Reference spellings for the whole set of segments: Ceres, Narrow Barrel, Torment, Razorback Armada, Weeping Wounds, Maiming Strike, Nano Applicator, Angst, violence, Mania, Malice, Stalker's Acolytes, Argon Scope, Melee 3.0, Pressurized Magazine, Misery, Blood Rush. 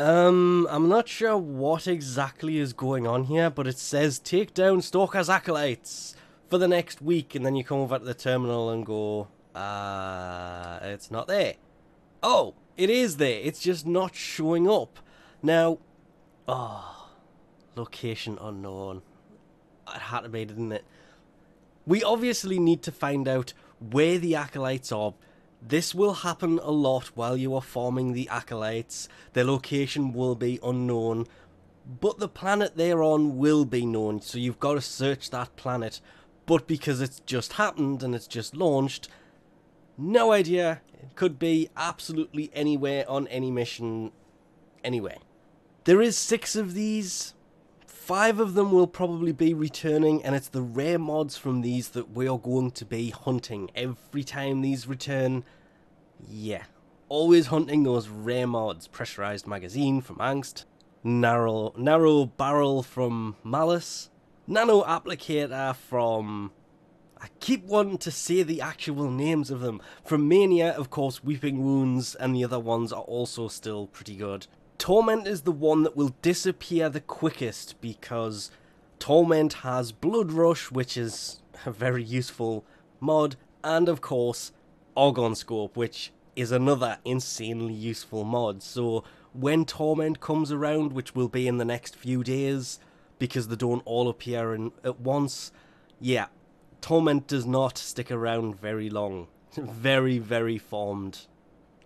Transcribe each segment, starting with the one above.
I'm not sure what exactly is going on here, but it says take down Stalker's Acolytes for the next week, and then you come over to the terminal and go, it's not there. Oh, it is there. It's just not showing up. Now, oh, location unknown. It had to be, didn't it? We obviously need to find out where the Acolytes are. This will happen a lot while you are farming the Acolytes. Their location will be unknown, but the planet they're on will be known, so you've got to search that planet. But because it's just happened and it's just launched, no idea. It could be absolutely anywhere on any mission, anywhere. There is 6 of these. 5 of them will probably be returning, and it's the rare mods from these that we are going to be hunting every time these return. Yeah, always hunting those rare mods. Pressurized Magazine from Angst, Narrow Barrel from Malice, Nano Applicator from... I keep wanting to say the actual names of them. From Mania, of course, Weeping Wounds, and the other ones are also still pretty good. Torment is the one that will disappear the quickest because Torment has Blood Rush, which is a very useful mod, and of course Argon Scope, which is another insanely useful mod. So when Torment comes around, which will be in the next few days because they don't all appear at once, yeah, Torment does not stick around very long. Very, very formed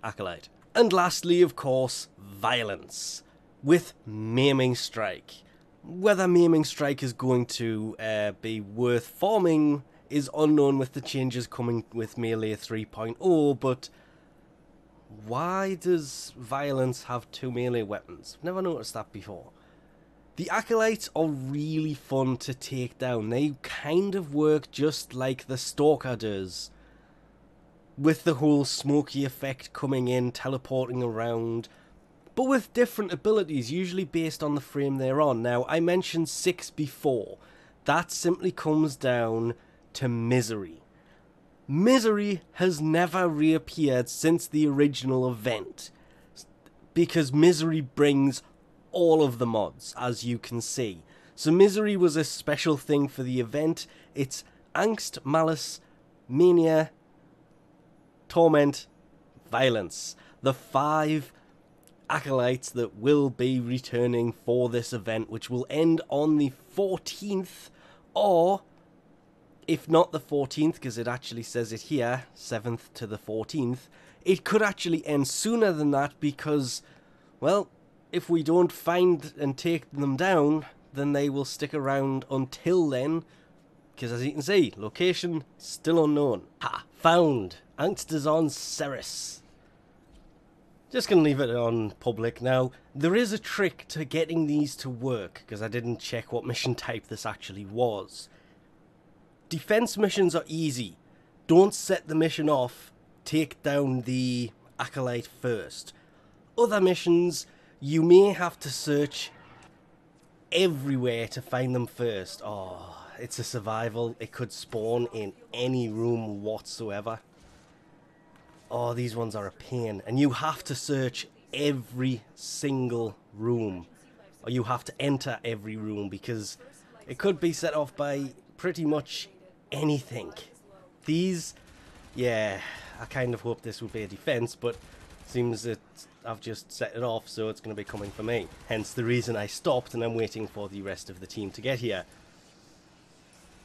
Acolyte. And lastly, of course, Violence, with Maiming Strike. Whether Maiming Strike is going to be worth farming is unknown with the changes coming with Melee 3.0, but why does Violence have 2 melee weapons? I've never noticed that before. The Acolytes are really fun to take down. They kind of work just like the Stalker does, with the whole smoky effect coming in, teleporting around, but with different abilities, usually based on the frame they're on. Now, I mentioned 6 before. That simply comes down to Misery. Misery has never reappeared since the original event, because Misery brings all of the mods, as you can see. So Misery was a special thing for the event. It's Angst, Malice, Mania, Torment, Violence. The 5 Acolytes that will be returning for this event, which will end on the 14th, or if not the 14th, because it actually says it here, 7th to the 14th, it could actually end sooner than that because, well, if we don't find and take them down, then they will stick around until then, because as you can see, location still unknown. Ha! Found! Angst is on Ceres. Just gonna leave it on public now. There is a trick to getting these to work, because I didn't check what mission type this actually was. Defense missions are easy. Don't set the mission off, take down the Acolyte first. Other missions, you may have to search everywhere to find them first. Oh, it's a survival. It could spawn in any room whatsoever. Oh, these ones are a pain, and you have to search every single room, or you have to enter every room, because it could be set off by pretty much anything. These, yeah, I kind of hope this would be a defense, but seems that I've just set it off, so it's going to be coming for me. Hence the reason I stopped, and I'm waiting for the rest of the team to get here.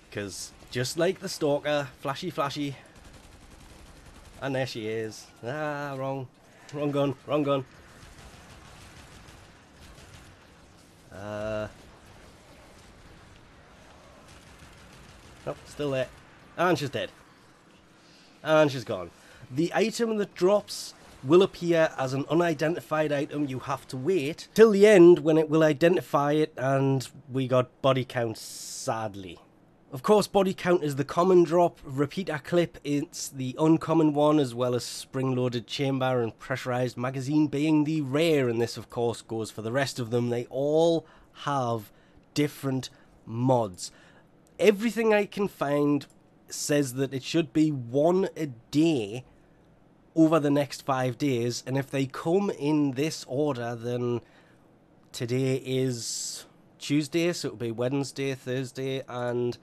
Because just like the Stalker, flashy, and there she is. Ah, wrong gun. Nope, still there. And she's dead. And she's gone. The item that drops will appear as an unidentified item. You have to wait till the end when it will identify it, and we got body count, sadly. Of course, body count is the common drop, repeater clip it's the uncommon one, as well as spring-loaded chamber and pressurized magazine being the rare, and this of course goes for the rest of them. They all have different mods. Everything I can find says that it should be 1 a day over the next 5 days, and if they come in this order, then today is Tuesday, so it'll be Wednesday, Thursday, and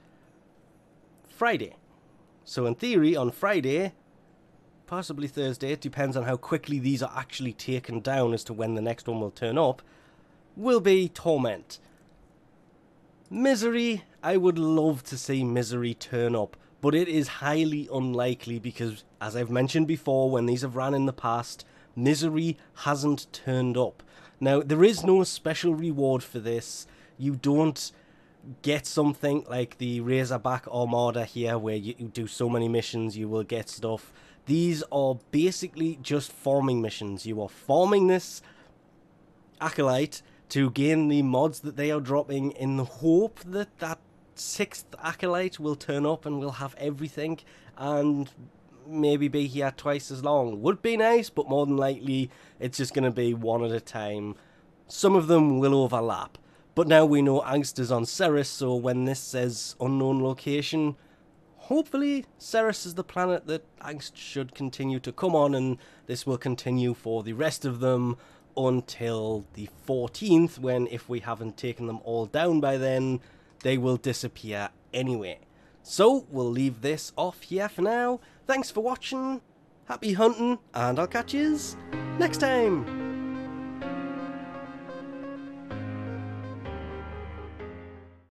Friday. So in theory, on Friday, possibly Thursday, it depends on how quickly these are actually taken down as to when the next one will turn up, will be Torment. Misery, I would love to see Misery turn up, but it is highly unlikely because, as I've mentioned before, when these have ran in the past, Misery hasn't turned up. Now, there is no special reward for this. You don't get something like the Razorback Armada here, where you do so many missions, you will get stuff. These are basically just farming missions. You are farming this Acolyte to gain the mods that they are dropping in the hope that that 6th Acolyte will turn up and we'll have everything and maybe be here twice as long. Would be nice, but more than likely it's just going to be one at a time. Some of them will overlap, but now we know Angst is on Ceres, so when this says unknown location, hopefully Ceres is the planet that Angst should continue to come on, and this will continue for the rest of them until the 14th, when if we haven't taken them all down by then, they will disappear anyway. So we'll leave this off here for now. Thanks for watching, happy hunting, and I'll catch yous next time.